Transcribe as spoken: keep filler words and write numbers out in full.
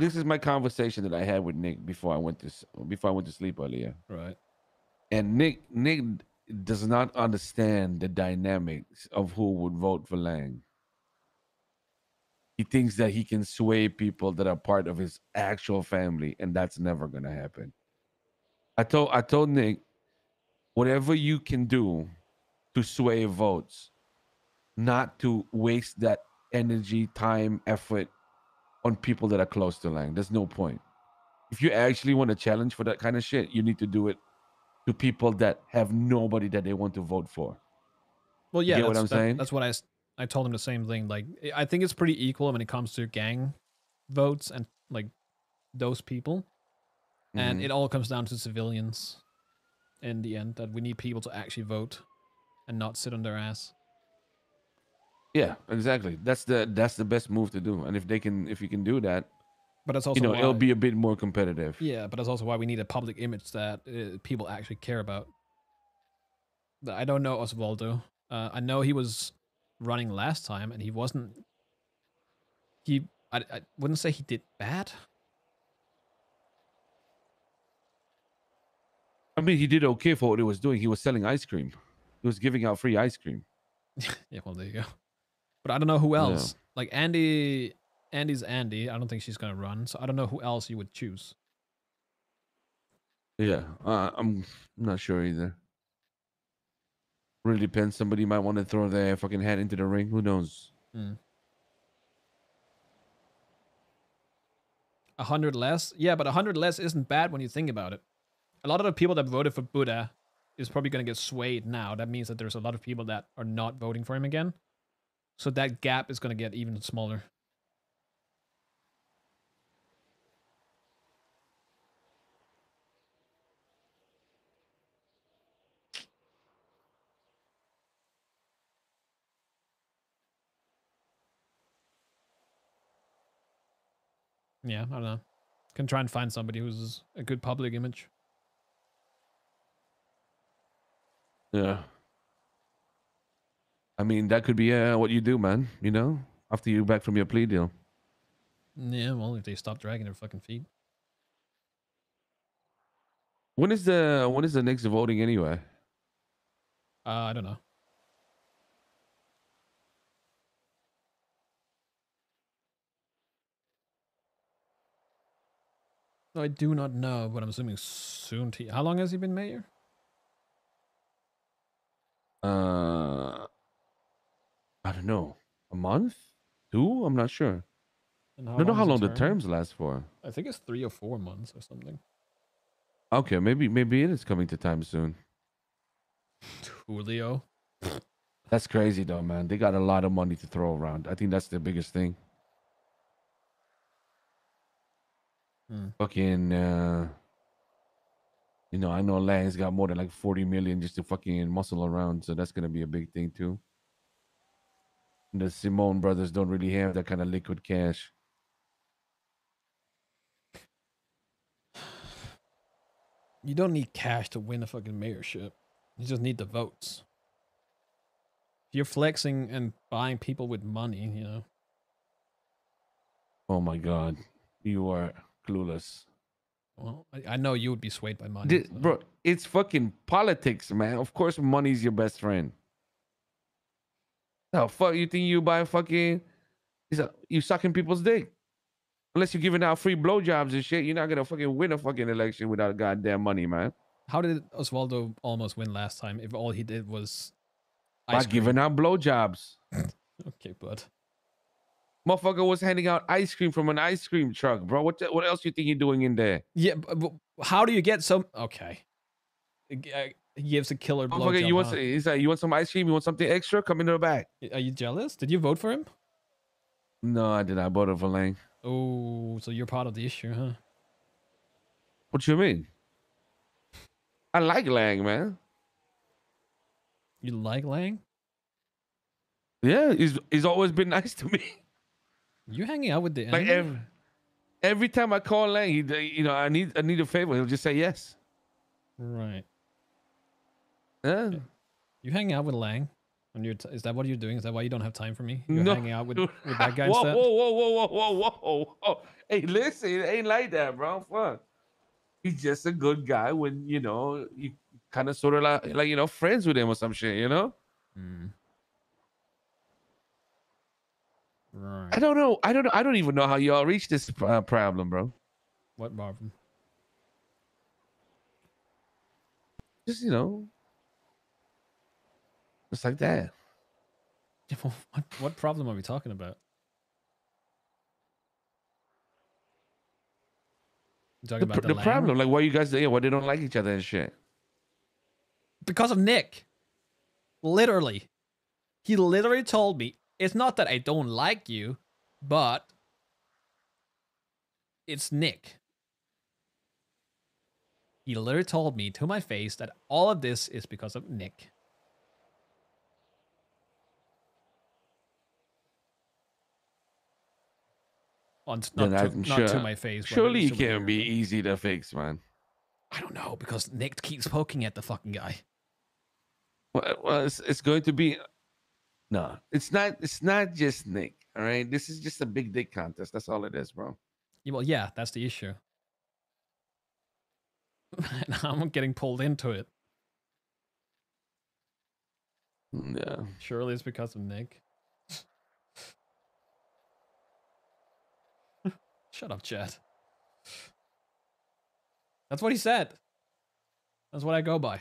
this is my conversation that I had with Nick before I went to before I went to sleep earlier. Right. And Nick Nick does not understand the dynamics of who would vote for Lang. He thinks that he can sway people that are part of his actual family, and that's never gonna happen. I told I told Nick, whatever you can do to sway votes, not to waste that energy, time, effort on people that are close to Lang. There's no point. If you actually want a challenge for that kind of shit, you need to do it to people that have nobody that they want to vote for. Well, yeah, you get what I'm that, saying? That's what I, I told him the same thing. Like, I think it's pretty equal when it comes to gang votes and like those people. And mm-hmm. it all comes down to civilians in the end, that we need people to actually vote and not sit on their ass. Yeah, exactly. That's the that's the best move to do. And if they can, if you can do that, but that's also you know why, it'll be a bit more competitive. Yeah, but that's also why we need a public image that uh, people actually care about. I don't know Osvaldo. Uh, I know he was running last time, and he wasn't. He I I wouldn't say he did bad. I mean, he did okay for what he was doing. He was selling ice cream. He was giving out free ice cream. Yeah, well, there you go. But I don't know who else. Yeah. Like Andy, Andy's Andy. I don't think she's gonna run. So I don't know who else you would choose. Yeah, uh, I'm not sure either. Really depends. Somebody might want to throw their fucking head into the ring. Who knows? Mm. A hundred less. Yeah, but a hundred less isn't bad when you think about it. A lot of the people that voted for Buddha is probably gonna get swayed now. That means that there's a lot of people that are not voting for him again. So that gap is going to get even smaller. Yeah, I don't know. Can try and find somebody who's a good public image. Yeah. I mean, that could be uh, what you do, man, you know, after you're back from your plea deal. Yeah, well, if they stop dragging their fucking feet. When is the when is the next voting anyway? Uh, I don't know. I do not know, but I'm assuming soon. To, how long has he been mayor? Uh... I don't know, a month, two? I'm not sure. I don't know how long the terms last for. I think it's three or four months or something. Okay, maybe maybe it is coming to time soon. Julio. That's crazy though, man. They got a lot of money to throw around. I think that's the biggest thing. Hmm. Fucking, uh, you know, I know Lang's got more than like forty million just to fucking muscle around. So that's going to be a big thing too. The Simone brothers don't really have that kind of liquid cash. You don't need cash to win a fucking mayorship. You just need the votes. If you're flexing and buying people with money, you know. Oh my God. You are clueless. Well, I, I know you would be swayed by money. This, so. Bro, it's fucking politics, man. Of course, money's your best friend. How fuck you think you buy fucking? You sucking people's dick. Unless you're giving out free blowjobs and shit, you're not gonna fucking win a fucking election without goddamn money, man. How did Osvaldo almost win last time if all he did was ice by cream? Giving out blowjobs? Okay, bud. Motherfucker was handing out ice cream from an ice cream truck, bro. What the, what else you think you're doing in there? Yeah, but, but how do you get some? Okay. I, He gives a killer blow. Oh, okay, you want huh? He's like, you want some ice cream? You want something extra? Come into the back. Are you jealous? Did you vote for him? No, I did not vote for Lang. Oh, so you're part of the issue, huh? What you mean? I like Lang, man. You like Lang? Yeah, he's he's always been nice to me. You hanging out with the enemy? Like every, every time I call Lang, he, you know, I need I need a favor. He'll just say yes. Right. Yeah. You hang out with Lang. On your t is that what you're doing? Is that why you don't have time for me? You're no. hanging out with, with that guy whoa, instead? Whoa, whoa, whoa, whoa, whoa, whoa, whoa. Hey, listen, it ain't like that, bro. Fuck. He's just a good guy when, you know, you kind of sort of like, like, you know, friends with him or some shit, you know? Mm. Right. I don't know. I don't know. I don't even know how y'all reach this uh, problem, bro. What problem? Just, you know, just like that. What, what problem are we talking about? Talking the, about the, the problem, like why you guys, yeah, why they don't like each other and shit. Because of Nick. Literally, he literally told me it's not that I don't like you, but it's Nick. He literally told me to my face that all of this is because of Nick. On, not to, not sure. to my face. Surely it can be easy to fix, man. I don't know, because Nick keeps poking at the fucking guy. Well, well it's, it's going to be... No, it's not It's not just Nick, all right? This is just a big dick contest. That's all it is, bro. Yeah, well, yeah, that's the issue. I'm getting pulled into it. Yeah. Surely it's because of Nick. Shut up, chat. That's what he said. That's what I go by.